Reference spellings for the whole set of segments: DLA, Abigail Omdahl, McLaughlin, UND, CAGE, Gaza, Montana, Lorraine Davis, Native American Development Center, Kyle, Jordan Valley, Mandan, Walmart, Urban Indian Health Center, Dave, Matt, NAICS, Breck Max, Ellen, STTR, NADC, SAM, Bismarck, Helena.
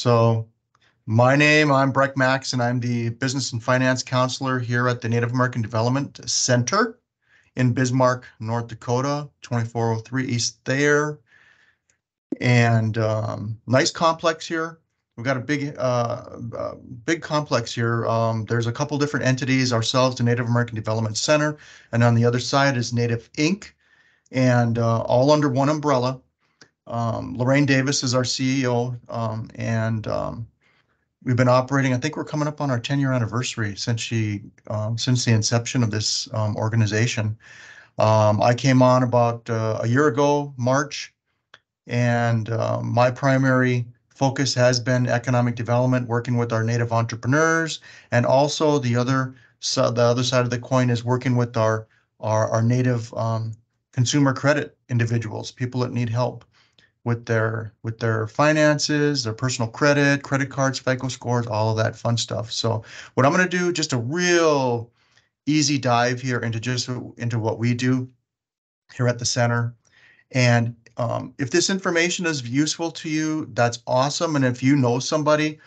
So my name, I'm Breck Max, and I'm the Business and Finance Counselor here at the Native American Development Center in Bismarck, North Dakota, 2403 East Thayer. And nice complex here. We've got a big complex here. There's a couple different entities, ourselves, the Native American Development Center, and on the other side is Native Inc., and all under one umbrella. Lorraine Davis is our CEO, and we've been operating. I think we're coming up on our 10-year anniversary since the inception of this organization. I came on about a year ago, March, and my primary focus has been economic development, working with our Native entrepreneurs, and also the other side of the coin is working with our Native consumer credit individuals, people that need help with their finances, their personal credit, credit cards, FICO scores, all of that fun stuff. So what I'm going to do, just a real easy dive here into what we do here at the center. And if this information is useful to you, that's awesome. And if you know somebody,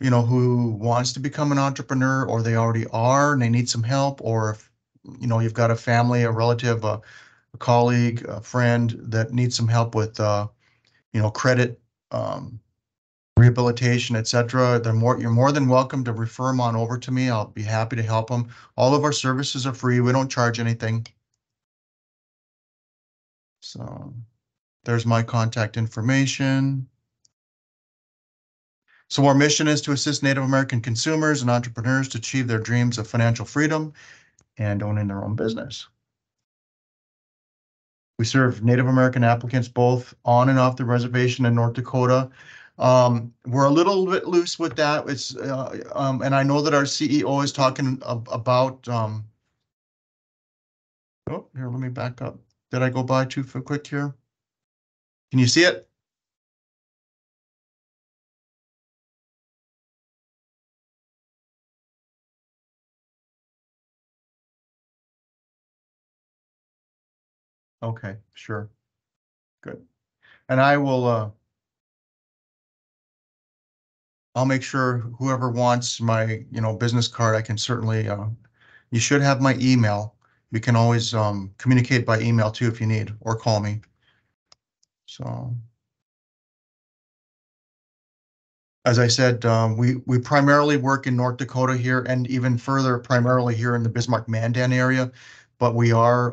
you know, who wants to become an entrepreneur, or they already are and they need some help, or if, you know, you've got a family, a relative, a colleague, a friend that needs some help with you know, credit, rehabilitation, etc. You're more than welcome to refer them on over to me. I'll be happy to help them. All of our services are free. We don't charge anything. So there's my contact information. So our mission is to assist Native American consumers and entrepreneurs to achieve their dreams of financial freedom and owning their own business. We serve Native American applicants both on and off the reservation in North Dakota. We're a little bit loose with that. It's and I know that our CEO is talking about. Oh, here, let me back up. Did I go by too quick here? Can you see it? Okay, sure. Good. And I will, I'll make sure whoever wants my, you know, business card, I can certainly, you should have my email. You can always communicate by email too if you need, or call me. So, as I said, we primarily work in North Dakota here, and even further, primarily here in the Bismarck-Mandan area. But we are,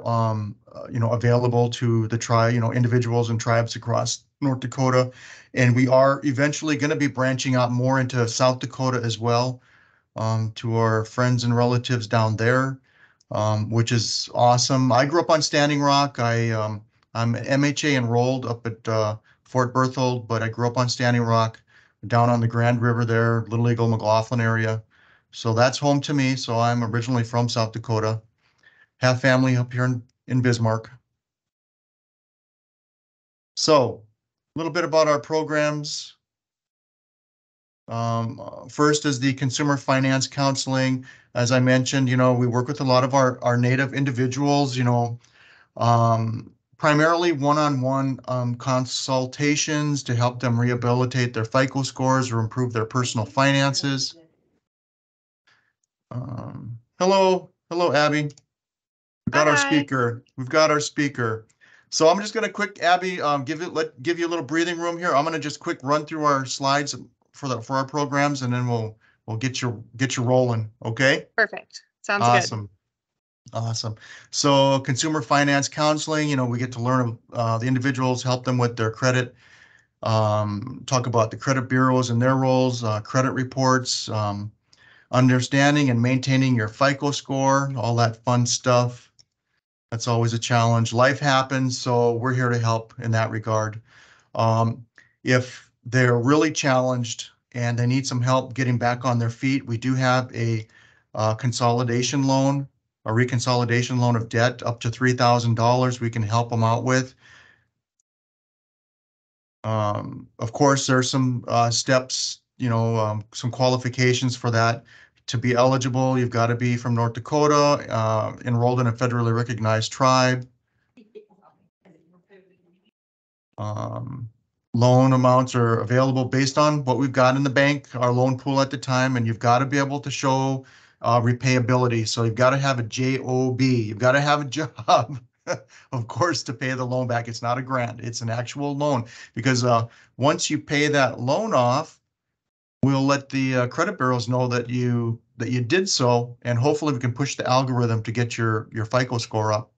you know, available to the individuals and tribes across North Dakota, and we are eventually going to be branching out more into South Dakota as well, to our friends and relatives down there, which is awesome. I grew up on Standing Rock. I'm MHA enrolled up at Fort Berthold, but I grew up on Standing Rock, down on the Grand River there, Little Eagle, McLaughlin area. So that's home to me. So I'm originally from South Dakota. Have family up here in Bismarck. So a little bit about our programs. First is the consumer finance counseling. As I mentioned, you know, we work with a lot of our Native individuals, you know, primarily one-on-one consultations to help them rehabilitate their FICO scores or improve their personal finances. Hello, Abby. We've got our speaker. So I'm just going to quick, Abby, give you a little breathing room here. I'm going to just quick run through our slides for our programs, and then we'll get you rolling. Okay. Perfect. Sounds good. Awesome. So consumer finance counseling. You know, we get to learn the individuals, help them with their credit. Talk about the credit bureaus and their roles, credit reports, understanding and maintaining your FICO score, all that fun stuff. That's always a challenge. Life happens, so we're here to help in that regard. If they're really challenged and they need some help getting back on their feet, we do have a consolidation loan, a reconsolidation loan of debt up to $3,000 we can help them out with. Of course, there's some steps, you know, some qualifications for that. To be eligible, you've got to be from North Dakota, enrolled in a federally recognized tribe, loan amounts are available based on what we've got in the bank, our loan pool at the time, and you've got to be able to show repayability. So you've got to have a JOB, you've got to have a job, of course, to pay the loan back. It's not a grant, it's an actual loan, because once you pay that loan off, we'll let the credit bureaus know that you did so, and hopefully we can push the algorithm to get your FICO score up.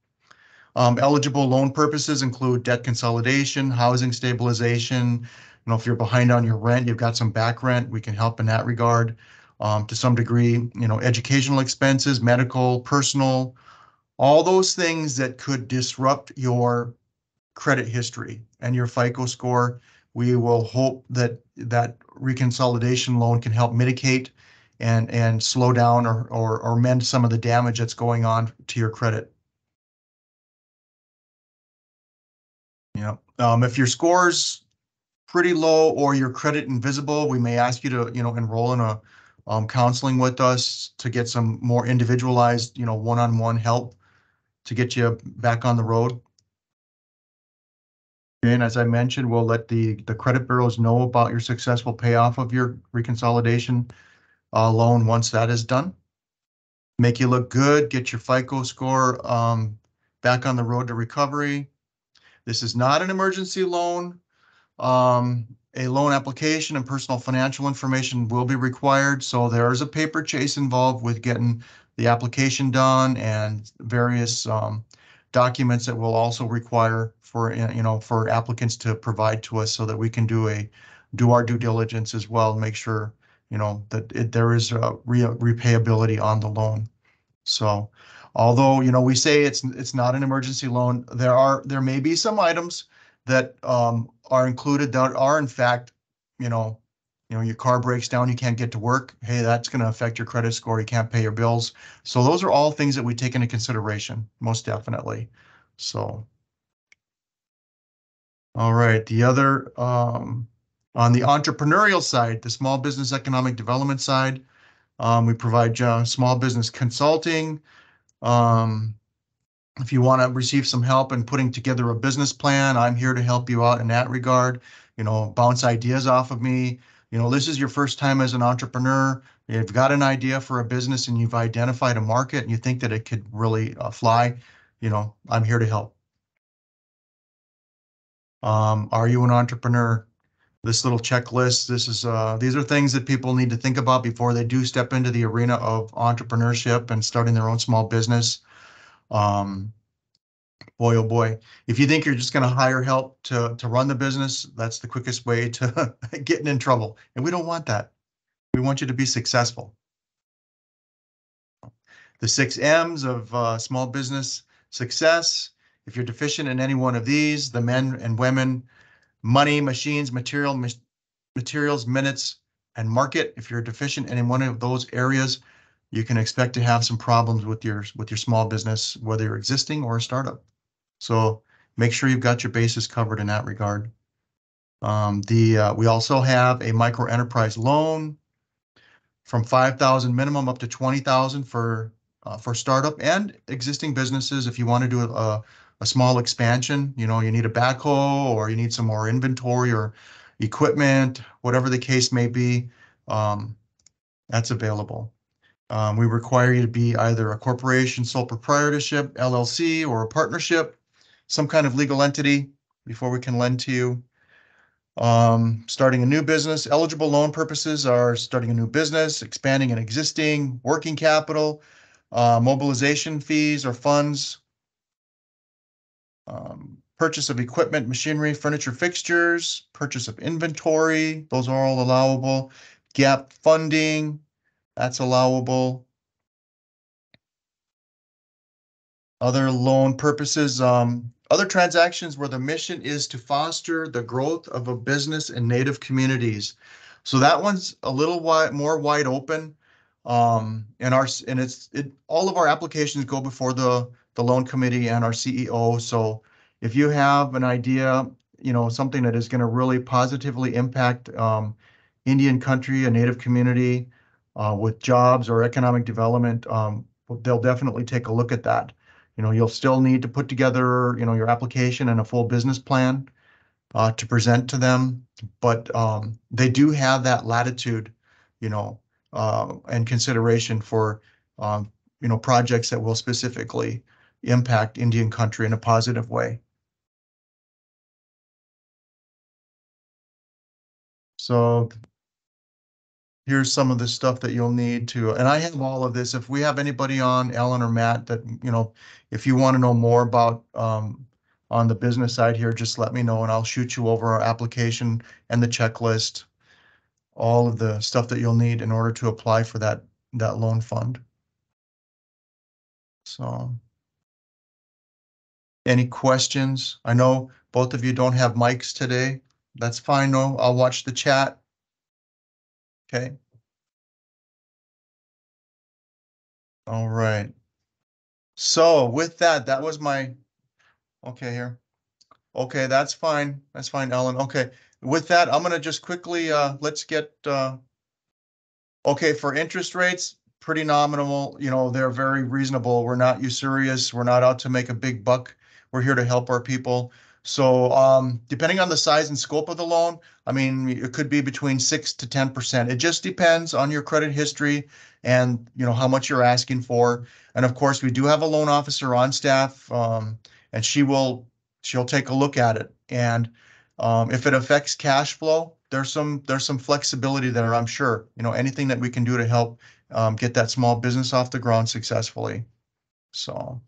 Eligible loan purposes include debt consolidation, housing stabilization. You know, if you're behind on your rent, you've got some back rent, we can help in that regard. To some degree, you know, educational expenses, medical, personal, all those things that could disrupt your credit history and your FICO score. We will hope that that reconsolidation loan can help mitigate and slow down or mend some of the damage that's going on to your credit. Yeah. If your score's pretty low or your credit invisible, we may ask you to, you know, enroll in a counseling with us to get some more individualized, you know, one-on-one help to get you back on the road. And as I mentioned, we'll let the credit bureaus know about your successful payoff of your reconsolidation loan once that is done. Make you look good, get your FICO score back on the road to recovery. This is not an emergency loan. A loan application and personal financial information will be required, so there is a paper chase involved with getting the application done and various documents that we'll also require for, you know, for applicants to provide to us so that we can do our due diligence as well, and make sure, you know, that there is a repayability on the loan. So, although, you know, we say it's not an emergency loan, there may be some items that are included that are in fact, you know, your car breaks down, you can't get to work. Hey, that's going to affect your credit score. You can't pay your bills. So those are all things that we take into consideration, most definitely. So, all right. The other, on the entrepreneurial side, the small business economic development side, we provide small business consulting. If you want to receive some help in putting together a business plan, I'm here to help you out in that regard. You know, bounce ideas off of me. You know, this is your first time as an entrepreneur. You've got an idea for a business and you've identified a market and you think that it could really fly. You know, I'm here to help. Are you an entrepreneur? This little checklist, these are things that people need to think about before they do step into the arena of entrepreneurship and starting their own small business. Boy, oh boy, if you think you're just going to hire help to run the business, that's the quickest way to getting in trouble. And we don't want that. We want you to be successful. The 6 M's of small business success. If you're deficient in any one of these, the men and women, money, machines, materials, minutes, and market. If you're deficient in one of those areas, you can expect to have some problems with your small business, whether you're existing or a startup. So make sure you've got your bases covered in that regard. We also have a micro enterprise loan from $5,000 minimum up to $20,000 for startup and existing businesses. If you want to do a small expansion, you know, you need a backhoe or you need some more inventory or equipment, whatever the case may be, that's available. We require you to be either a corporation, sole proprietorship, LLC, or a partnership, some kind of legal entity before we can lend to you. Starting a new business, eligible loan purposes are starting a new business, expanding an existing, working capital, mobilization fees or funds, purchase of equipment, machinery, furniture, fixtures, purchase of inventory, those are all allowable, gap funding, that's allowable. Other loan purposes, other transactions where the mission is to foster the growth of a business in Native communities. So that one's a little more wide open, all of our applications go before the loan committee and our CEO. So if you have an idea, you know, something that is going to really positively impact Indian country, a Native community, with jobs or economic development, they'll definitely take a look at that. You know, you'll still need to put together, you know, your application and a full business plan. to present to them, but they do have that latitude, you know, and consideration for, you know, projects that will specifically impact Indian country in a positive way. So here's some of the stuff that you'll need to, and I have all of this. If we have anybody on, Ellen or Matt, that, you know, if you want to know more about on the business side here, just let me know and I'll shoot you over our application and the checklist, all of the stuff that you'll need in order to apply for that loan fund. So any questions? I know both of you don't have mics today. That's fine though, I'll watch the chat. Okay. All right. So with that, that was my, okay here. Okay, that's fine. That's fine, Ellen. Okay. With that, I'm going to just quickly, let's get, okay, for interest rates, pretty nominal. You know, they're very reasonable. We're not usurious. We're not out to make a big buck. We're here to help our people. So depending on the size and scope of the loan, I mean, it could be between 6 to 10%. It just depends on your credit history and, you know, how much you're asking for. And of course, we do have a loan officer on staff, and she'll take a look at it. And if it affects cash flow, there's some flexibility there, I'm sure. You know, anything that we can do to help get that small business off the ground successfully. So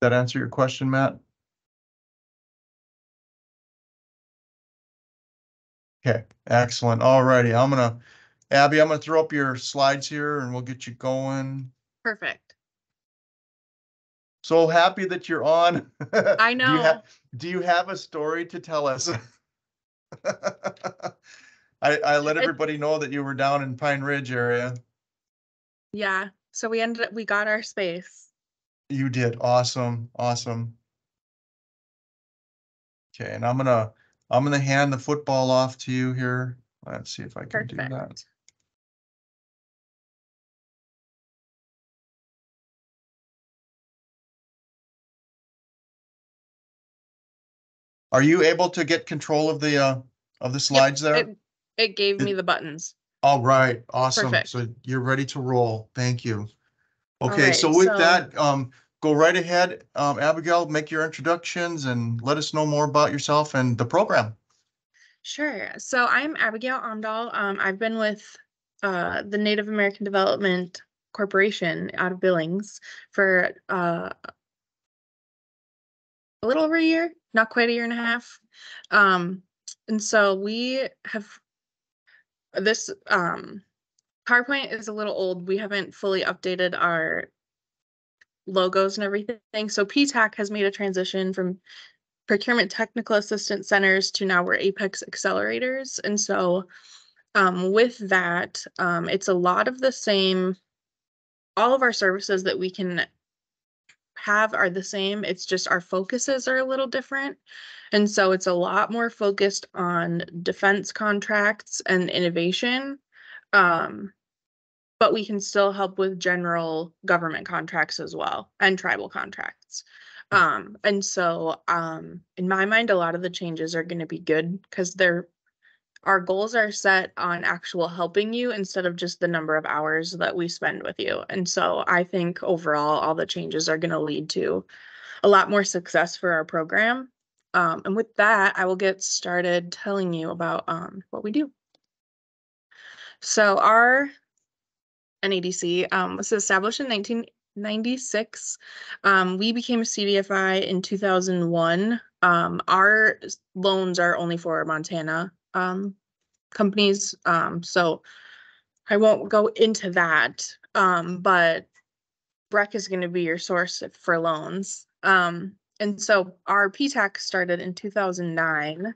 did that answer your question, Matt? Okay, excellent. All righty. Abby, I'm going to throw up your slides here and we'll get you going. Perfect. So happy that you're on. I know. Do you have a story to tell us? I let everybody know that you were down in Pine Ridge area. Yeah. So we got our space. You did. Awesome. Awesome. Okay. And I'm going to hand the football off to you here. Let's see if I can do that. Are you able to get control of the slides there? It gave me the buttons. All right. Awesome. Perfect. So you're ready to roll. Thank you. Okay. Right, so with that, go right ahead, Abigail, make your introductions and let us know more about yourself and the program. Sure. So I'm Abigail Omdahl. I've been with the Native American Development Corporation out of Billings for a little over a year, not quite a year and a half. And so we have this PowerPoint is a little old. We haven't fully updated our logos and everything. So PTAC has made a transition from procurement technical assistance centers to now we're APEX accelerators. And so with that, it's a lot of the same. All of our services that we can have are the same. It's just our focuses are a little different. And so it's a lot more focused on defense contracts and innovation. But we can still help with general government contracts as well and tribal contracts. And so in my mind, a lot of the changes are going to be good because our goals are set on actual helping you instead of just the number of hours that we spend with you. And so I think overall, all the changes are going to lead to a lot more success for our program. And with that, I will get started telling you about what we do. So our NADC was established in 1996. We became a CDFI in 2001. Our loans are only for Montana companies, so I won't go into that, but Breck is going to be your source for loans. And so our PTAC started in 2009.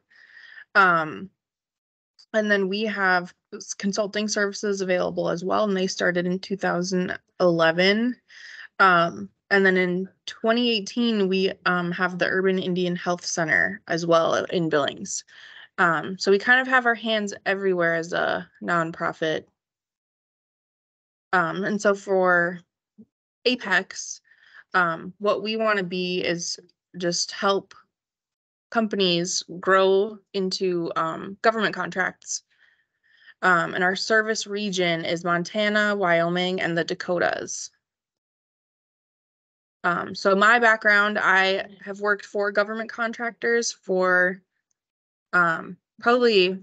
And then we have consulting services available as well, and they started in 2011. And then in 2018, we have the Urban Indian Health Center as well in Billings. So we kind of have our hands everywhere as a nonprofit. And so for APEX, what we want to be is just help companies grow into government contracts. And our service region is Montana, Wyoming, and the Dakotas. So my background, I have worked for government contractors for probably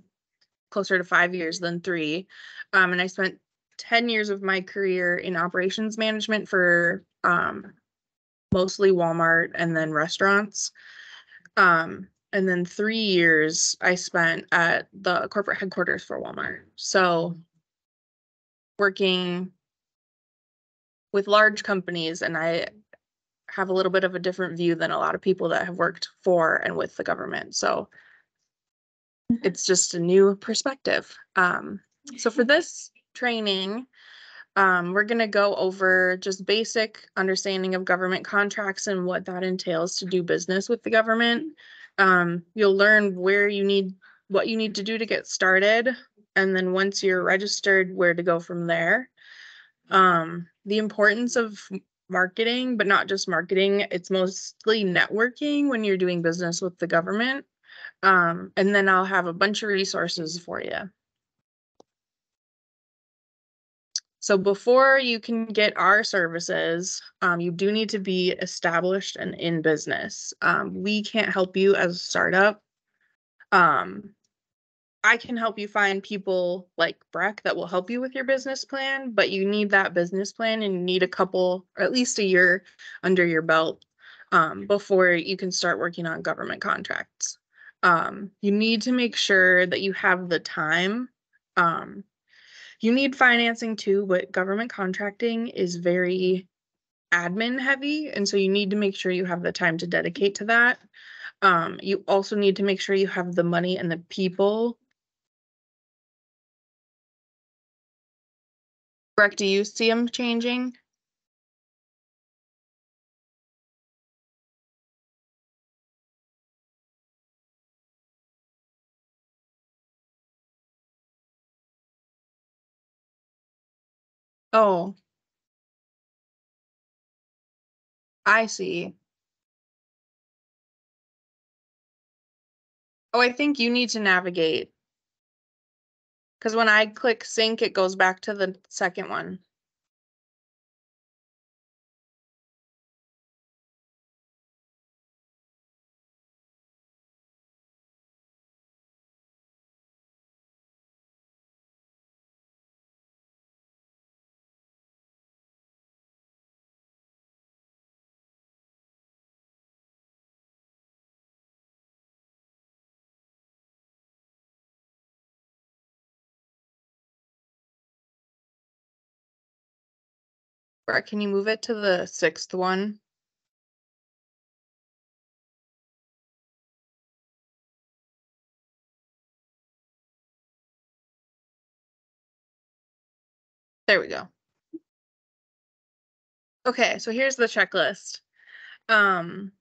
closer to 5 years than three. And I spent 10 years of my career in operations management for mostly Walmart and then restaurants. And then 3 years I spent at the corporate headquarters for Walmart. So working with large companies, and I have a little bit of a different view than a lot of people that have worked for and with the government. So it's just a new perspective. So for this training, we're going to go over just basic understanding of government contracts and what that entails to do business with the government. You'll learn where you need, what you need to do to get started, and then once you're registered, where to go from there. The importance of marketing, but not just marketing, it's mostly networking when you're doing business with the government. And then I'll have a bunch of resources for you. So before you can get our services, you do need to be established and in business. We can't help you as a startup. I can help you find people like Breck that will help you with your business plan, but you need that business plan and you need a couple or at least a year under your belt before you can start working on government contracts. You need to make sure that you have the time. You need financing too, but government contracting is very admin heavy, and so you need to make sure you have the time to dedicate to that. You also need to make sure you have the money and the people. Breck, do you see them changing? Oh, I see. Oh, I think you need to navigate, because when I click sync, it goes back to the second one. Can you move it to the sixth one? There we go. Okay, so here's the checklist. The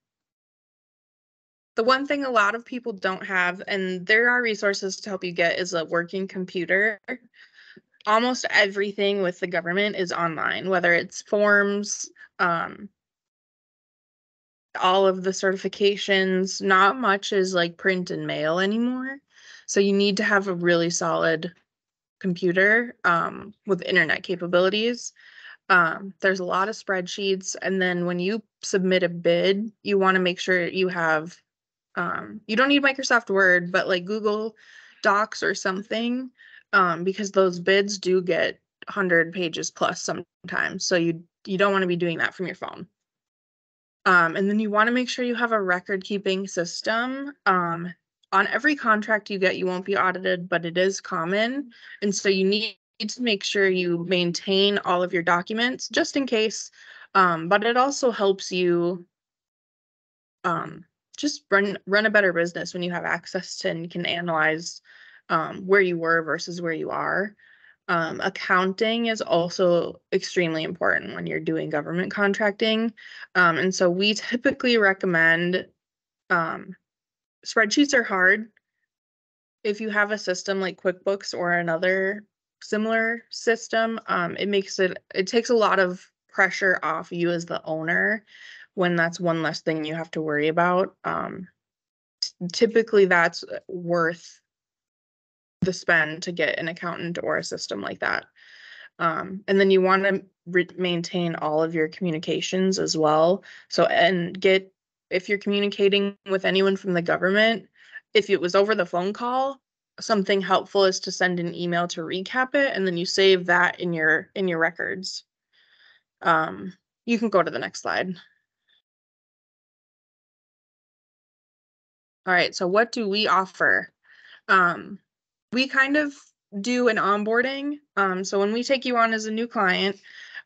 one thing a lot of people don't have, and there are resources to help you get, is a working computer. Almost everything with the government is online, whether it's forms, all of the certifications. Not much is like print and mail anymore. So you need to have a really solid computer with internet capabilities. There's a lot of spreadsheets. And then when you submit a bid, you want to make sure you have, you don't need Microsoft Word, but like Google Docs or something. Because those bids do get 100 pages plus sometimes, so you don't want to be doing that from your phone. And then you want to make sure you have a record-keeping system. On every contract you get, you won't be audited, but it is common, and so you need to make sure you maintain all of your documents just in case. But it also helps you just run a better business when you have access to and can analyze where you were versus where you are. Accounting is also extremely important when you're doing government contracting. And so we typically recommend, spreadsheets are hard. If you have a system like QuickBooks or another similar system, it takes a lot of pressure off you as the owner when that's one less thing you have to worry about typically that's worth the spend to get an accountant or a system like that. And then you want to maintain all of your communications as well. So, and get, if you're communicating with anyone from the government, if it was over the phone call, something helpful is to send an email to recap it, and then you save that in your records. You can go to the next slide. All right, so what do we offer? We kind of do an onboarding. So when we take you on as a new client,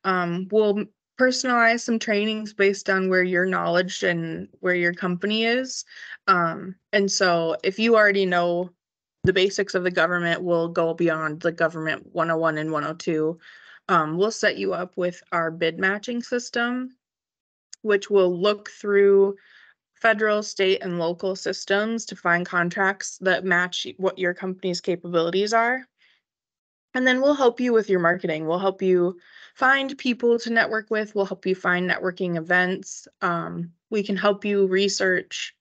we'll personalize some trainings based on where your knowledge and where your company is. And so if you already know the basics of the government, we'll go beyond the government 101 and 102. We'll set you up with our bid matching system, which will look through federal, state, and local systems to find contracts that match what your company's capabilities are. And then we'll help you with your marketing. We'll help you find people to network with. We'll help you find networking events. We can help you research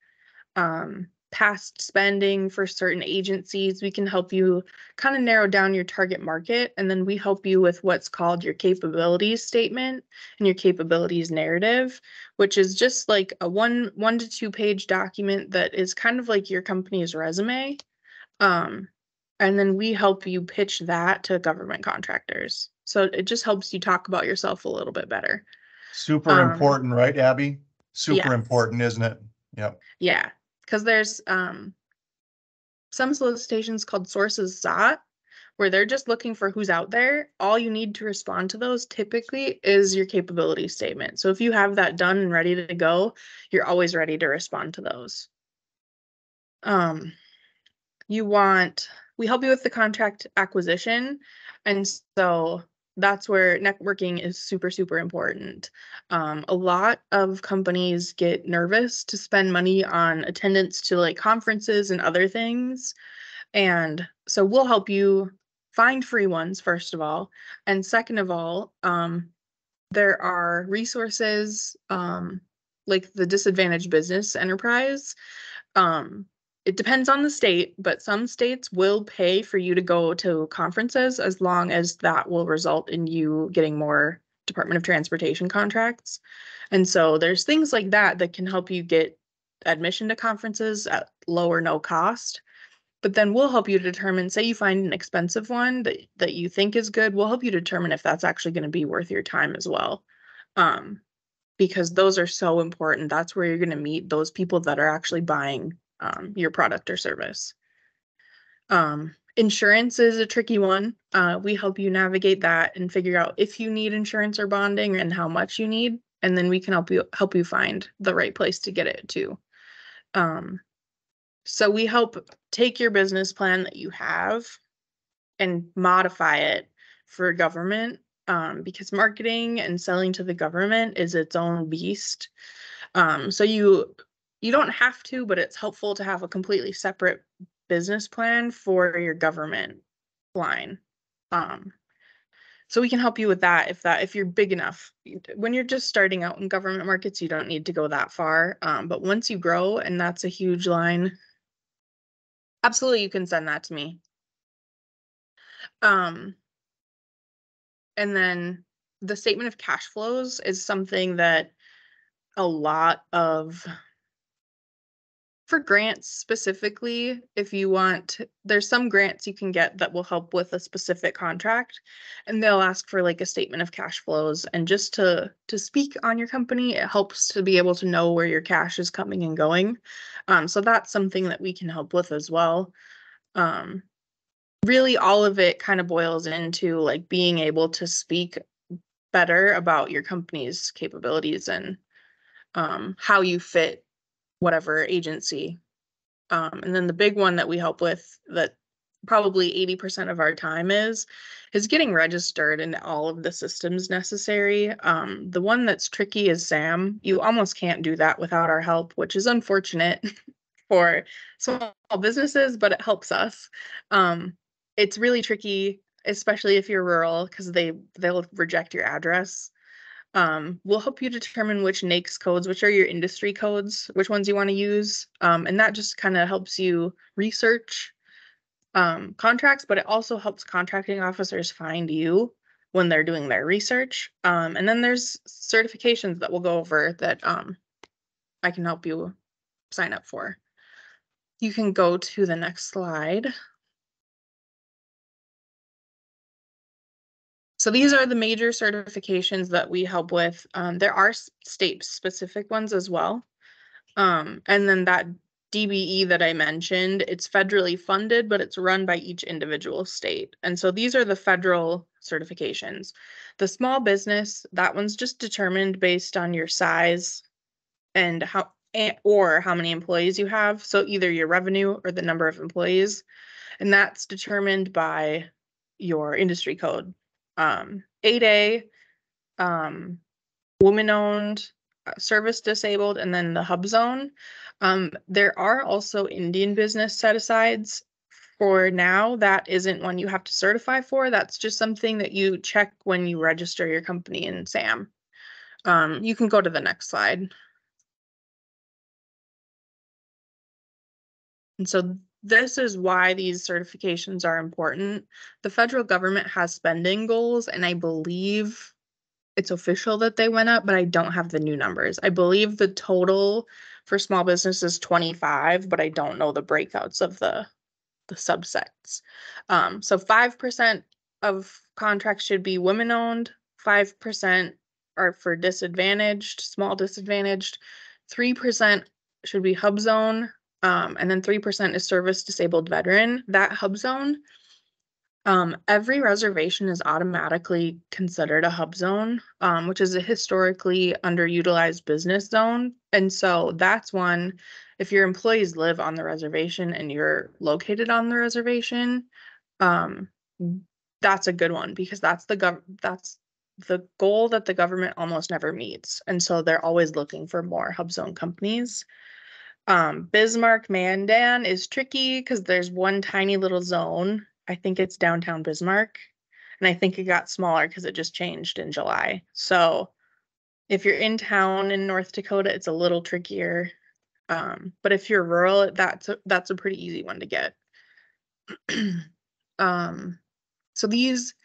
past spending for certain agencies. We can help you kind of narrow down your target market. And then we help you with what's called your capabilities statement and your capabilities narrative, which is just like a one to two page document that is kind of like your company's resume. And then we help you pitch that to government contractors. So it just helps you talk about yourself a little bit better. Super important, right, Abby? Super important, isn't it? Yep. Yeah. Because there's some solicitations called sources sought, where they're just looking for who's out there. All you need to respond to those typically is your capability statement. So if you have that done and ready to go, you're always ready to respond to those. We help you with the contract acquisition. And so that's where networking is super, super important. A lot of companies get nervous to spend money on attendance to like conferences and other things. And so we'll help you find free ones, first of all. And second of all, there are resources like the Disadvantaged Business Enterprise. It depends on the state, but some states will pay for you to go to conferences as long as that will result in you getting more Department of Transportation contracts. And so there's things like that that can help you get admission to conferences at low or no cost. But then we'll help you determine, say you find an expensive one that you think is good, we'll help you determine if that's actually going to be worth your time as well. Because those are so important. That's where you're going to meet those people that are actually buying your product or service. Insurance is a tricky one. We help you navigate that and figure out if you need insurance or bonding and how much you need, and then we can help you find the right place to get it to. So we help take your business plan that you have and modify it for government, because marketing and selling to the government is its own beast. So you don't have to, but it's helpful to have a completely separate business plan for your government line. So we can help you with that if you're big enough. When you're just starting out in government markets, you don't need to go that far. But once you grow, and that's a huge line, absolutely you can send that to me. And then the statement of cash flows is something that a lot of for grants specifically, if you want, there's some grants you can get that will help with a specific contract, and they'll ask for like a statement of cash flows. And just to speak on your company, it helps to be able to know where your cash is coming and going. So that's something that we can help with as well. Really, all of it kind of boils into like being able to speak better about your company's capabilities and how you fit whatever agency. And then the big one that we help with that probably 80% of our time is getting registered in all of the systems necessary. The one that's tricky is SAM. You almost can't do that without our help, which is unfortunate for small businesses, but it helps us. It's really tricky, especially if you're rural, because they'll reject your address. We'll help you determine which NAICS codes, which are your industry codes, which ones you want to use. And that just kind of helps you research contracts, but it also helps contracting officers find you when they're doing their research. And then there's certifications that we'll go over that I can help you sign up for. You can go to the next slide. So these are the major certifications that we help with. There are state-specific ones as well. And then that DBE that I mentioned, it's federally funded, but it's run by each individual state. And so these are the federal certifications. The small business, that one's just determined based on your size and how many employees you have. So either your revenue or the number of employees. And that's determined by your industry code. 8A, woman-owned, service-disabled, and then the hub zone. There are also Indian business set-asides. For now, that isn't one you have to certify for. That's just something that you check when you register your company in SAM. You can go to the next slide. And so this is why these certifications are important. The federal government has spending goals, and I believe it's official that they went up, but I don't have the new numbers. I believe the total for small business is 25, but I don't know the breakouts of the subsets. So 5% of contracts should be women-owned, 5% are for disadvantaged, small disadvantaged, 3% should be hub zone, and then 3% is service disabled veteran. That hub zone, every reservation is automatically considered a hub zone, which is a historically underutilized business zone. And so that's one, if your employees live on the reservation and you're located on the reservation, that's a good one because that's the goal that the government almost never meets. And so they're always looking for more hub zone companies. Bismarck, Mandan is tricky because there's one tiny little zone. I think it's downtown Bismarck, and I think it got smaller because it just changed in July. So if you're in town in North Dakota, it's a little trickier. But if you're rural, that's a pretty easy one to get. So these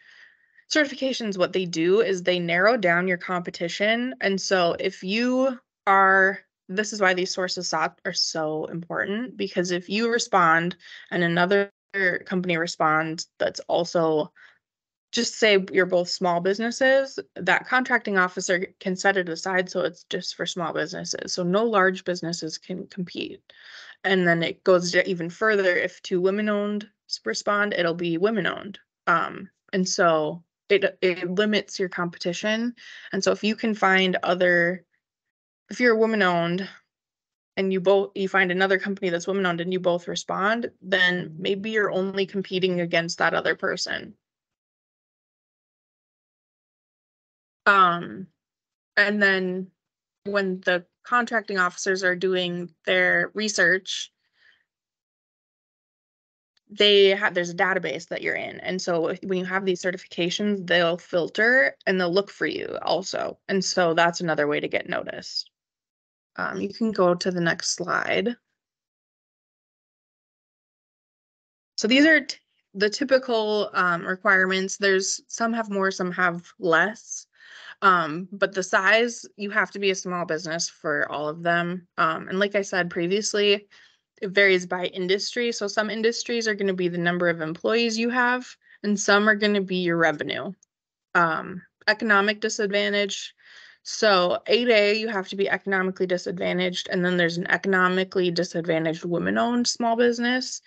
certifications, what they do is they narrow down your competition. And so if you are this is why these sources sought are so important, because if you respond and another company responds that's also, just say you're both small businesses, that contracting officer can set it aside so it's just for small businesses. So no large businesses can compete. And then it goes even further. If two women-owned respond, it'll be women-owned. And so it limits your competition. And so if you can find other if you're a woman-owned and you find another company that's woman-owned and you both respond, then maybe you're only competing against that other person. And then when the contracting officers are doing their research, there's a database that you're in, and so when you have these certifications, they'll filter and they'll look for you also, and so that's another way to get noticed. You can go to the next slide. So these are the typical requirements. There's some have more, some have less, but the size, you have to be a small business for all of them. And like I said previously, it varies by industry. So some industries are going to be the number of employees you have, and some are going to be your revenue. Economic disadvantage. So 8A, you have to be economically disadvantaged, and then there's an economically disadvantaged women-owned small business.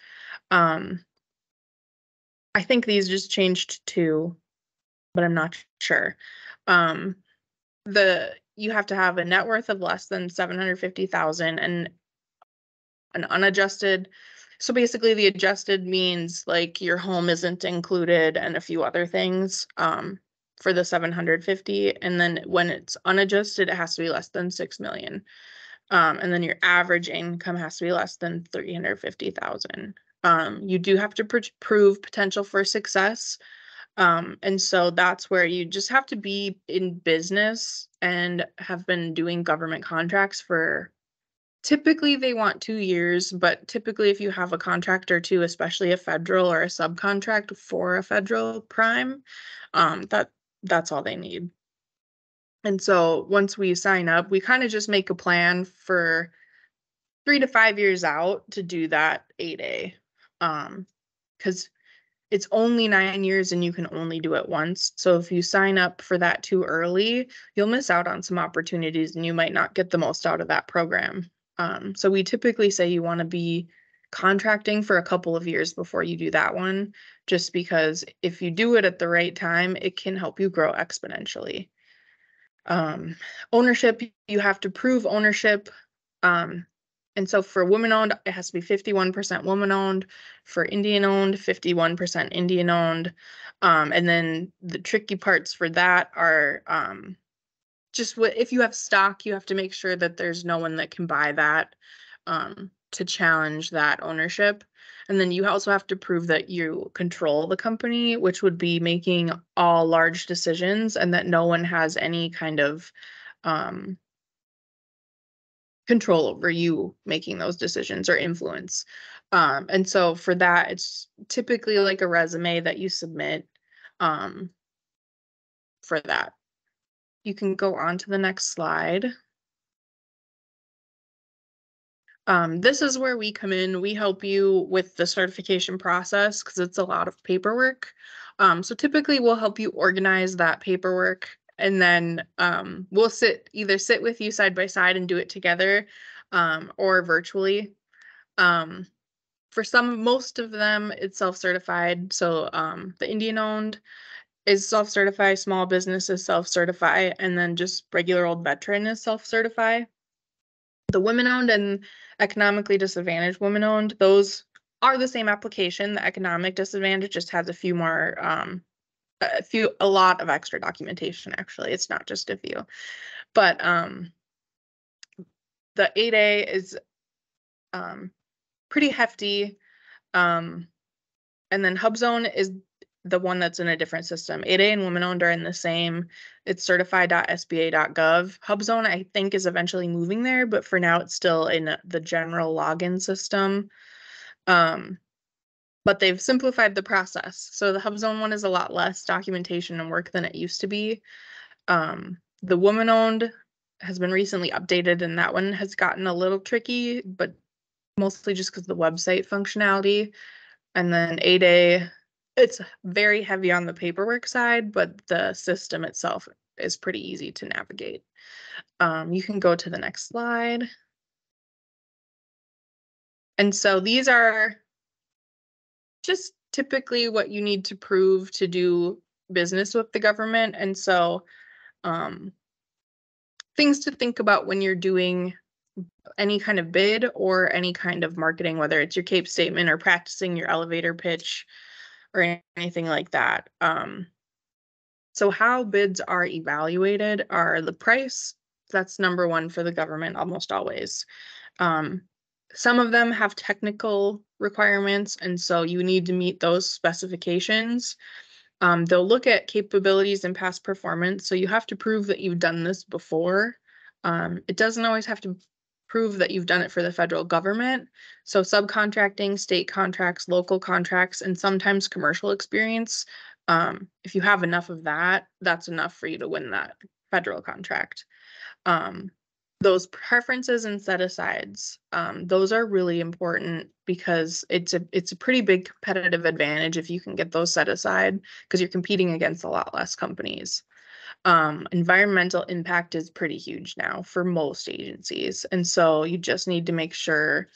I think these just changed to, but I'm not sure. You have to have a net worth of less than $750,000 and an unadjusted. So basically the adjusted means like your home isn't included and a few other things for the 750. And then when it's unadjusted, it has to be less than 6 million. And then your average income has to be less than 350,000. You do have to prove potential for success. And so that's where you just have to be in business and have been doing government contracts for, typically they want 2 years, but typically if you have a contract or two, especially a federal or a subcontract for a federal prime, that's all they need. And so once we sign up, we kind of just make a plan for 3 to 5 years out to do that 8A, because it's only 9 years and you can only do it once. So if you sign up for that too early, you'll miss out on some opportunities and you might not get the most out of that program. So we typically say you want to be contracting for a couple of years before you do that one, just because if you do it at the right time, it can help you grow exponentially. Ownership, you have to prove ownership. And so for women-owned, it has to be 51% woman-owned. For Indian-owned, 51% Indian-owned. And then the tricky parts for that are just what, if you have stock, you have to make sure that there's no one that can buy that to challenge that ownership. And then you also have to prove that you control the company, which would be making all large decisions and that no one has any kind of control over you making those decisions or influence. And so for that, it's typically like a resume that you submit for that. You can go on to the next slide. This is where we come in. We help you with the certification process because it's a lot of paperwork. So typically we'll help you organize that paperwork, and then we'll either sit with you side by side and do it together or virtually. For most of them, it's self-certified. So the Indian-owned is self-certify, small business is self-certify, and then just regular old veteran is self-certify. The women-owned and economically disadvantaged women-owned, those are the same application. The economic disadvantage just has a few more a lot of extra documentation, actually. It's not just a few. But the 8A is pretty hefty. And then Hub Zone is the one that's in a different system. 8A and women-owned are in the same. It's certified.sba.gov. Hub Zone, I think, is eventually moving there, but for now it's still in the general login system. But they've simplified the process. So the Hub Zone one is a lot less documentation and work than it used to be. The woman-owned has been recently updated, and that one has gotten a little tricky, but mostly just because of the website functionality. And then 8A, it's very heavy on the paperwork side, but the system itself is pretty easy to navigate. You can go to the next slide. And so these are just typically what you need to prove to do business with the government. And so things to think about when you're doing any kind of bid or any kind of marketing, whether it's your CAPE statement or practicing your elevator pitch or anything like that. So how bids are evaluated are the price. That's number one for the government almost always. Some of them have technical requirements, and so you need to meet those specifications. They'll look at capabilities and past performance, so you have to prove that you've done this before. It doesn't always have to prove that you've done it for the federal government. So subcontracting, state contracts, local contracts, and sometimes commercial experience. If you have enough of that, that's enough for you to win that federal contract. Those preferences and set-asides, those are really important because it's a pretty big competitive advantage if you can get those set aside, because you're competing against a lot less companies. Environmental impact is pretty huge now for most agencies, and so you just need to make sure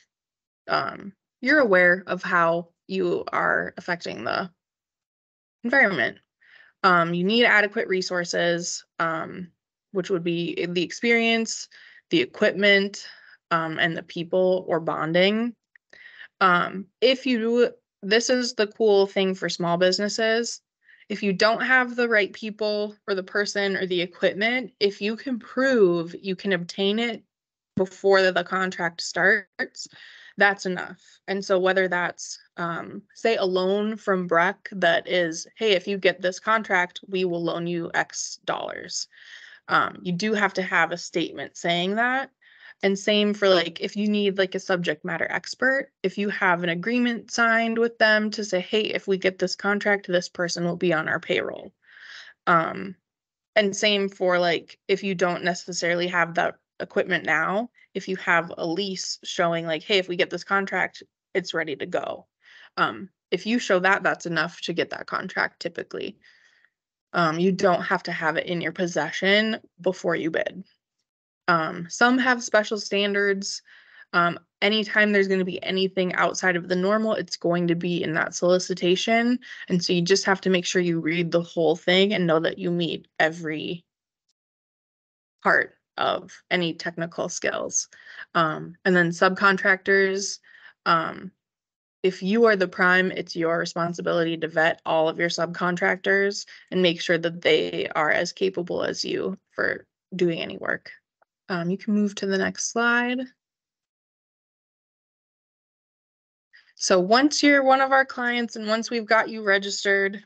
you're aware of how you are affecting the environment. You need adequate resources, which would be the experience, the equipment, and the people or bonding. If you do, this is the cool thing for small businesses. If you don't have the right people or the person or the equipment, if you can prove you can obtain it before the contract starts, that's enough. And so whether that's say a loan from Breck that is, hey, if you get this contract, we will loan you X dollars. You do have to have a statement saying that. And same for like, if you need like a subject matter expert, if you have an agreement signed with them to say, hey, if we get this contract, this person will be on our payroll. And same for like, if you don't necessarily have that equipment now, if you have a lease showing like, hey, if we get this contract, it's ready to go. If you show that, that's enough to get that contract typically. You don't have to have it in your possession before you bid. Some have special standards. Anytime there's going to be anything outside of the normal, it's going to be in that solicitation. And so you just have to make sure you read the whole thing and know that you meet every part of any technical skills. And then subcontractors, if you are the prime, it's your responsibility to vet all of your subcontractors and make sure that they are as capable as you for doing any work. You can move to the next slide. So once you're one of our clients and once we've got you registered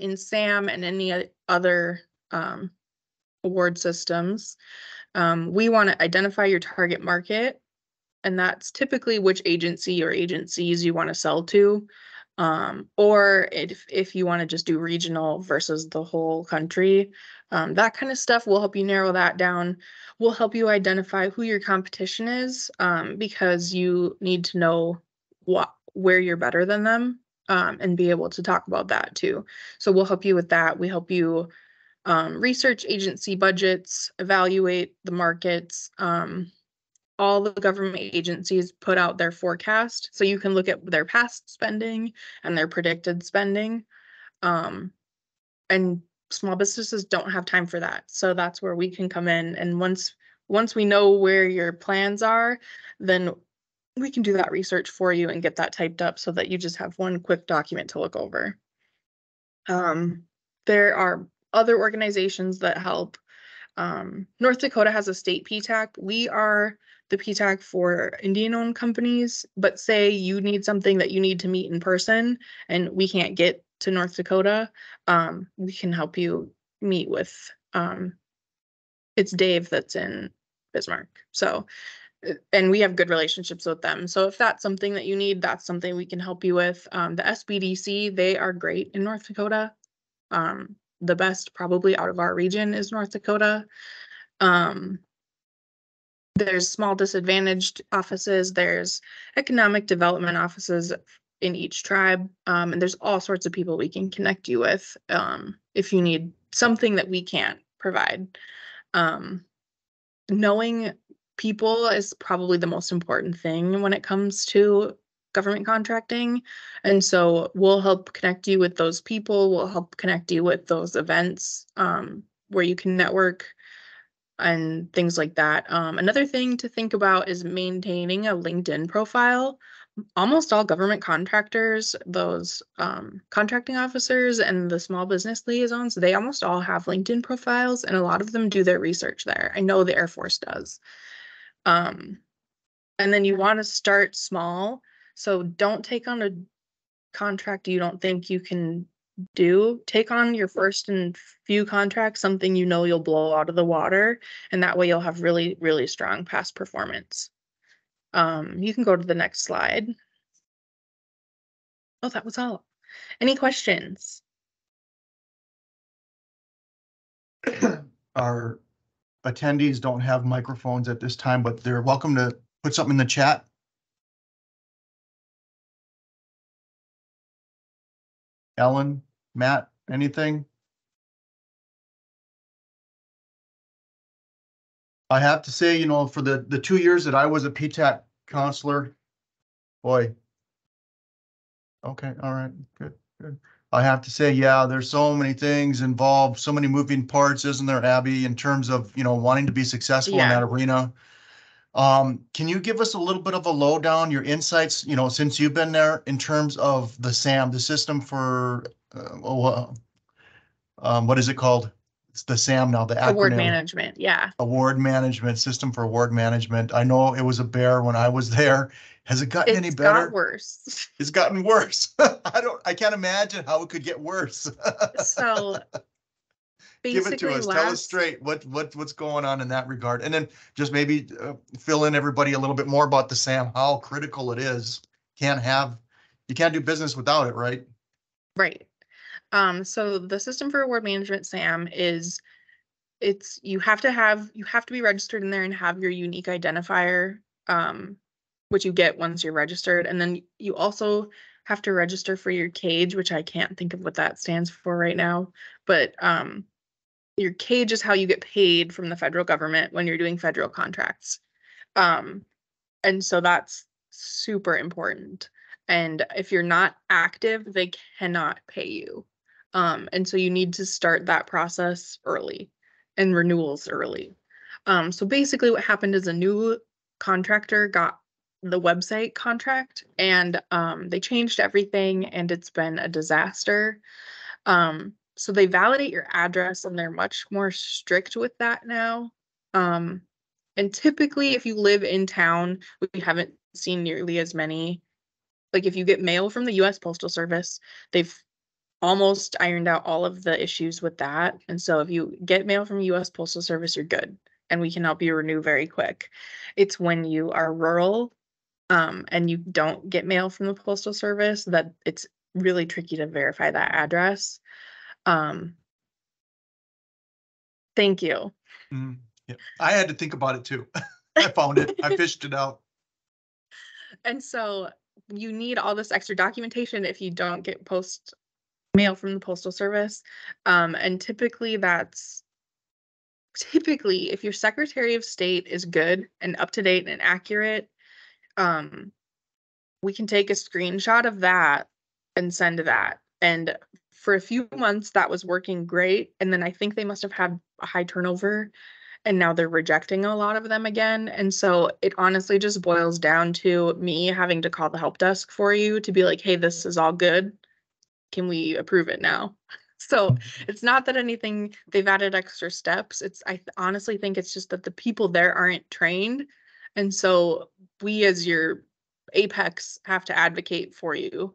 in SAM and any other award systems, we want to identify your target market. And that's typically which agency or agencies you want to sell to, or if you want to just do regional versus the whole country, that kind of stuff will help you narrow that down. We'll help you identify who your competition is, because you need to know where you're better than them, and be able to talk about that too. So we'll help you with that. We help you research agency budgets, evaluate the markets. All the government agencies put out their forecast, so you can look at their past spending and their predicted spending. And small businesses don't have time for that. So that's where we can come in. And once we know where your plans are, then we can do that research for you and get that typed up so that you just have one quick document to look over. There are other organizations that help. North Dakota has a state PTAC. We are the PTAC for Indian-owned companies, but say you need something that you need to meet in person and we can't get to North Dakota, we can help you meet with, it's Dave that's in Bismarck. So, and we have good relationships with them. So if that's something that you need, that's something we can help you with. The SBDC, they are great in North Dakota. The best probably out of our region is North Dakota. There's small disadvantaged offices. There's economic development offices in each tribe. And there's all sorts of people we can connect you with if you need something that we can't provide. Knowing people is probably the most important thing when it comes to government contracting. And so we'll help connect you with those people. We'll help connect you with those events where you can network and things like that. Another thing to think about is maintaining a LinkedIn profile. Almost all government contractors, those contracting officers and the small business liaisons, they almost all have LinkedIn profiles, and a lot of them do their research there. I know the Air Force does. And then you want to start small. So don't take on a contract you don't think you can do. Take on your first and few contracts, something you know you'll blow out of the water, and that way you'll have really, really strong past performance. You can go to the next slide. Oh, that was all. Any questions? Our attendees don't have microphones at this time, but they're welcome to put something in the chat. Ellen, Matt, anything? I have to say, you know, for the 2 years that I was a PTAC counselor, boy. Okay, all right, good, good. I have to say, yeah, there's so many things involved, so many moving parts, isn't there, Abby, in terms of, you know, wanting to be successful in that arena. Can you give us a little bit of a lowdown, your insights, you know, since you've been there in terms of the SAM, the system for, what is it called? It's the SAM now, the acronym. Award management, yeah. Award management, system for award management. I know it was a bear when I was there. Has it gotten any better? It's got worse. It's gotten worse. I can't imagine how it could get worse. So give it to us. Tell us straight what's going on in that regard, and then just maybe fill in everybody a little bit more about the SAM, how critical it is. You can't do business without it, right? Right. So the System for Award Management, SAM, you have to be registered in there and have your unique identifier, which you get once you're registered, and then you also have to register for your CAGE, which I can't think of what that stands for right now, but your CAGE is how you get paid from the federal government when you're doing federal contracts. And so that's super important. And if you're not active, they cannot pay you. And so you need to start that process early and renewals early. So basically what happened is a new contractor got the website contract, and they changed everything, and it's been a disaster. So they validate your address, and they're much more strict with that now. And typically if you live in town, we haven't seen nearly as many. Like if you get mail from the U.S. Postal Service, they've almost ironed out all of the issues with that. And so if you get mail from U.S. Postal Service, you're good, and we can help you renew very quick. It's when you are rural and you don't get mail from the Postal Service that it's really tricky to verify that address. Thank you. Yeah. I had to think about it too. I found it. I fished it out. And so you need all this extra documentation if you don't get mail from the Postal Service. And typically if your Secretary of State is good and up to date and accurate, we can take a screenshot of that and send that. And for a few months that was working great. And then I think they must have had a high turnover, and now they're rejecting a lot of them again. And so it honestly just boils down to me having to call the help desk for you to be like, hey, this is all good. Can we approve it now? So it's not that anything, they've added extra steps. I honestly think it's just that the people there aren't trained. And so we as your APEX have to advocate for you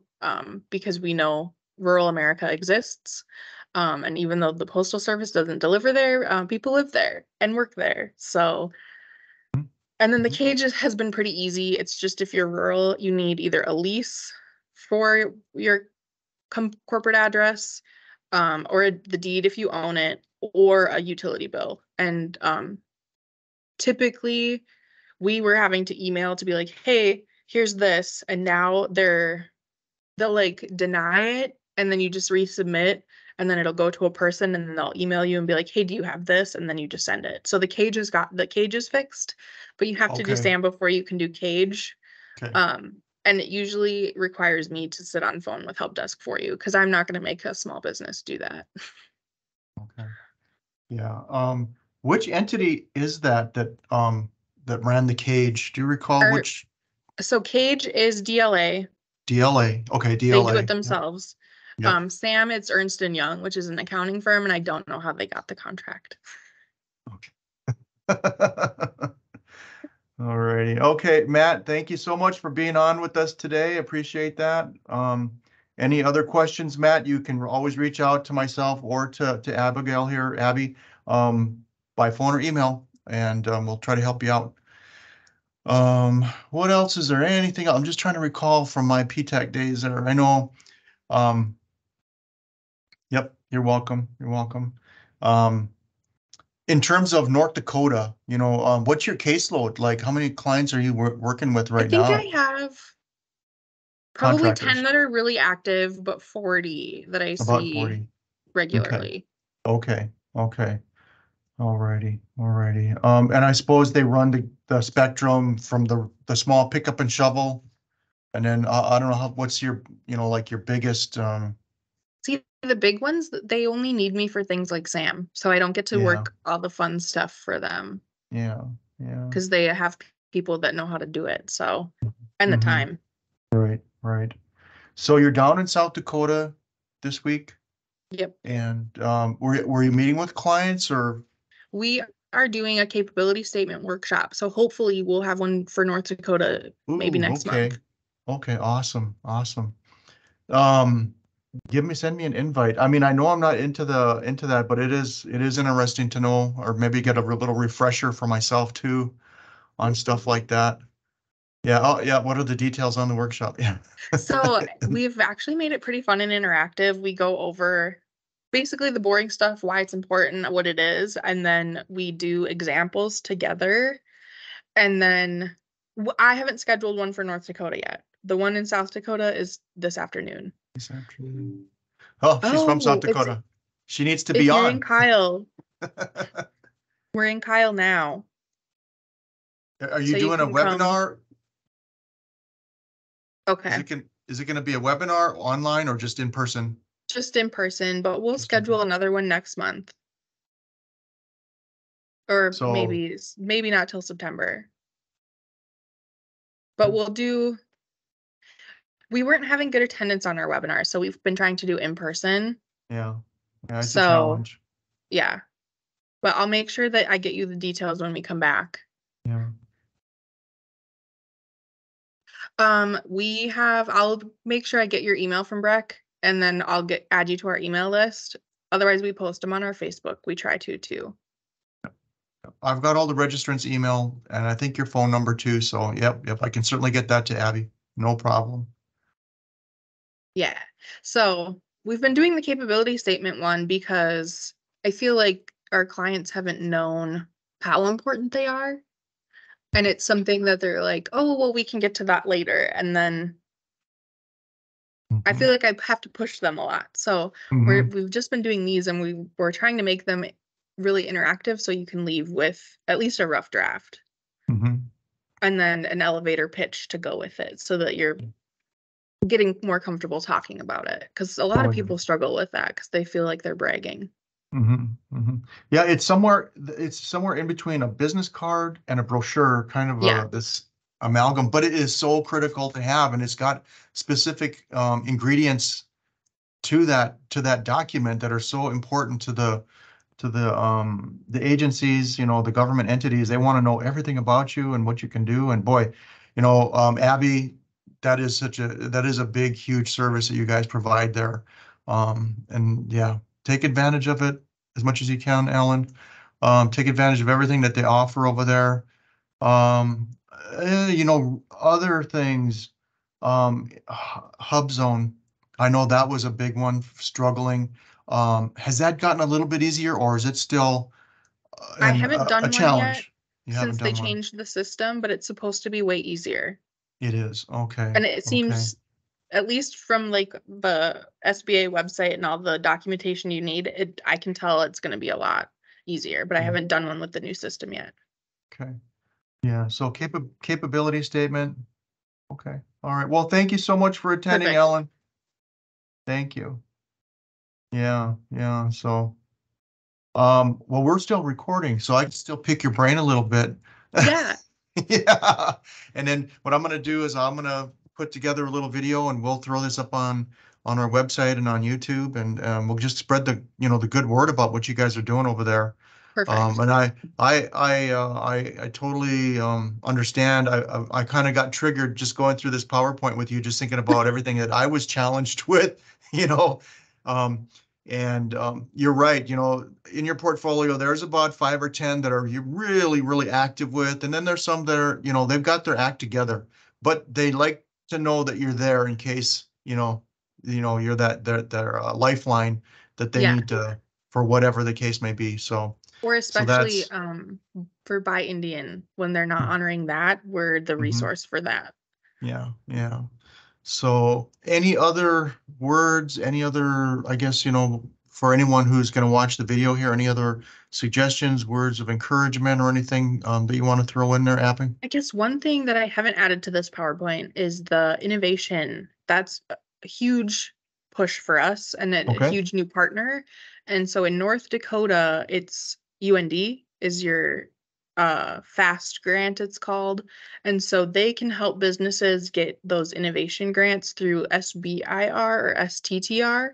because we know rural America exists. And even though the Postal Service doesn't deliver there, people live there and work there. So, and then the CAGE has been pretty easy. It's just if you're rural, you need either a lease for your corporate address, or the deed if you own it, or a utility bill. And typically we were having to email to be like, hey, here's this. And now they'll like deny it, and then you just resubmit, and then it'll go to a person, and then they'll email you and be like, hey, do you have this? And then you just send it. So the CAGE is fixed, but you have to do SAM before you can do CAGE. Okay. And it usually requires me to sit on phone with help desk for you, because I'm not going to make a small business do that. Okay. Yeah. Which entity is that ran the CAGE? Do you recall which? So CAGE is DLA. DLA. Okay. DLA. They do it themselves. Yep. SAM, it's Ernst & Young, which is an accounting firm, and I don't know how they got the contract. Okay. Alrighty. Okay, Matt, thank you so much for being on with us today. Appreciate that. Any other questions, Matt? You can always reach out to myself or to Abigail here, Abby, by phone or email, and we'll try to help you out. What else? Is there anything else? I'm just trying to recall from my PTAC days there. I know. Yep, you're welcome. You're welcome. In terms of North Dakota, what's your caseload? Like, how many clients are you working with right now? I think I have probably 10 that are really active, but 40 that I see regularly. Okay. Okay. Alrighty. And I suppose they run the spectrum from the small pickup and shovel. And then I don't know what's your, like your biggest. See, the big ones, they only need me for things like SAM, so I don't get to work all the fun stuff for them. Yeah. Because they have people that know how to do it, so, and the time. Right. So you're down in South Dakota this week? Yep. And were you meeting with clients or? We are doing a capability statement workshop. So hopefully we'll have one for North Dakota maybe next month. Okay, awesome, awesome. Send me an invite. I mean, I know I'm not into that, but it is interesting to know, or maybe get a little refresher for myself too on stuff like that. Yeah. Oh, yeah. What are the details on the workshop? Yeah. So we've actually made it pretty fun and interactive. We go over basically the boring stuff, why it's important, what it is, and then we do examples together. And then I haven't scheduled one for North Dakota yet. The one in South Dakota is this afternoon. This afternoon. Oh, she's from South Dakota. She needs to be on. We're in Kyle. We're in Kyle now. Are you doing a webinar? Okay. Is it going to be a webinar online or just in person? Just in person, but we'll schedule another one next month. Or so, maybe not till September. But we'll do. We weren't having good attendance on our webinar, so we've been trying to do in person. Yeah. Yeah, it's a challenge. Yeah. But I'll make sure that I get you the details when we come back. Yeah. I'll make sure I get your email from Breck, and then I'll add you to our email list. Otherwise, we post them on our Facebook. We try to too. I've got all the registrants' email, and I think your phone number too. So yep, I can certainly get that to Abby. No problem. Yeah. So we've been doing the capability statement one because I feel like our clients haven't known how important they are. And it's something that they're like, oh, well, we can get to that later. And then I feel like I have to push them a lot. So we've just been doing these, and we're trying to make them really interactive so you can leave with at least a rough draft. And then an elevator pitch to go with it so that you're getting more comfortable talking about it. Because a lot of people struggle with that because they feel like they're bragging. Yeah, it's somewhere in between a business card and a brochure, kind of this amalgam, but it is so critical to have, and it's got specific ingredients to that document that are so important to the agencies, the government entities. They want to know everything about you and what you can do. And boy, Abby, that is a big, huge service that you guys provide there. And yeah, take advantage of it as much as you can, Ellen. Take advantage of everything that they offer over there. Other things, HubZone, I know that was a big one, struggling. Has that gotten a little bit easier, or is it still I haven't done a challenge yet since they changed the system, but it's supposed to be way easier. It is. Okay. And it seems, at least from like the SBA website and all the documentation you need, I can tell it's going to be a lot easier, but I haven't done one with the new system yet. Okay. Yeah. So capability statement. Okay. All right. Well, thank you so much for attending, Ellen. Thank you. Yeah. Yeah. So, well, we're still recording, so I can still pick your brain a little bit. Yeah. Yeah. And then what I'm going to do is I'm going to put together a little video, and we'll throw this up on our website and on YouTube, and we'll just spread the good word about what you guys are doing over there. Perfect. And I totally understand. I kind of got triggered just going through this PowerPoint with you, just thinking about everything that I was challenged with, and you're right, in your portfolio, there's about 5 or 10 that are you really, really active with. And then there's some that are, they've got their act together, but they like to know that you're there in case, you're their lifeline that they need to, for whatever the case may be. So, or especially for Buy Indian, when they're not honoring that, we're the resource for that. Yeah. Yeah. So any other words, any other, I guess, for anyone who's going to watch the video here, any other suggestions, words of encouragement, or anything that you want to throw in there, Abby? I guess one thing that I haven't added to this PowerPoint is the innovation. That's a huge push for us, and a huge new partner. And so in North Dakota, it's UND is your FAST grant, it's called. And so they can help businesses get those innovation grants through SBIR or STTR.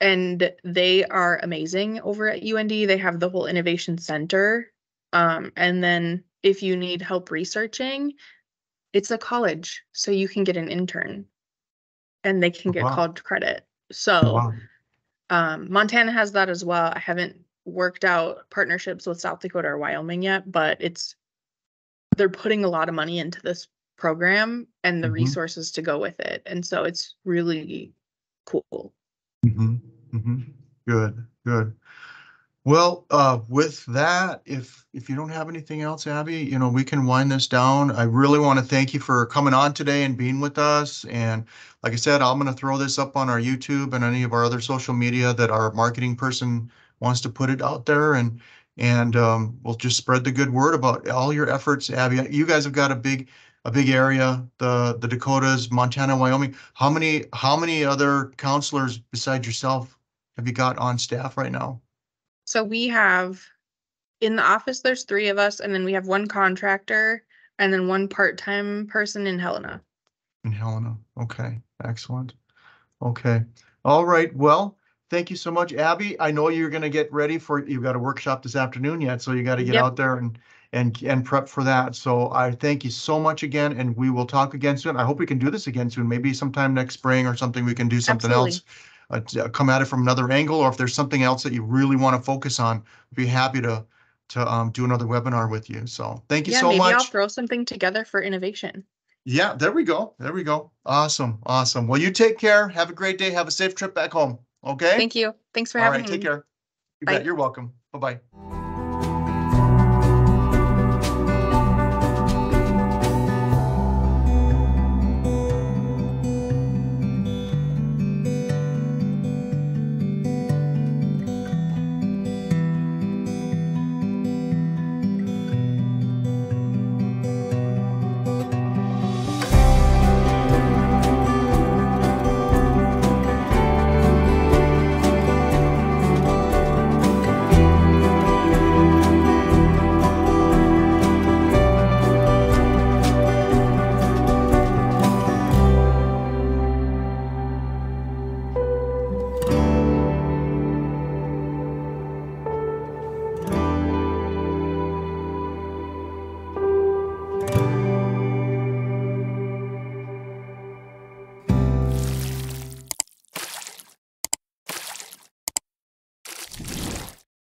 And they are amazing over at UND. They have the whole innovation center. And then if you need help researching, it's a college, so you can get an intern and they can get college credit. So Montana has that as well. I haven't worked out partnerships with South Dakota or Wyoming yet, but they're putting a lot of money into this program and the resources to go with it. And so it's really cool. Good, good. Well, with that, if you don't have anything else, Abby, you know, we can wind this down. I really want to thank you for coming on today and being with us. And like I said, I'm going to throw this up on our YouTube and any of our other social media that our marketing person wants to put it out there. And we'll just spread the good word about all your efforts, Abby. You guys have got a big area, the Dakotas, Montana, Wyoming. How many other counselors besides yourself have you got on staff right now? So we have, in the office, there's 3 of us, and then we have 1 contractor and then 1 part-time person in Helena. In Helena. Okay. Excellent. Okay. All right. Well, thank you so much, Abby. I know you're going to get ready for, you've got a workshop this afternoon yet, so you got to get out there and prep for that. So I thank you so much again, and we will talk again soon. I hope we can do this again soon. Maybe sometime next spring or something, we can do something else. Come at it from another angle, or if there's something else that you really want to focus on, I'd be happy to do another webinar with you. So thank you so much. Maybe I'll throw something together for innovation. Yeah, there we go. There we go. Awesome. Awesome. Well, you take care. Have a great day. Have a safe trip back home. Okay. Thank you. Thanks for having me. All right. Take care. You bet. You're welcome. Bye-bye.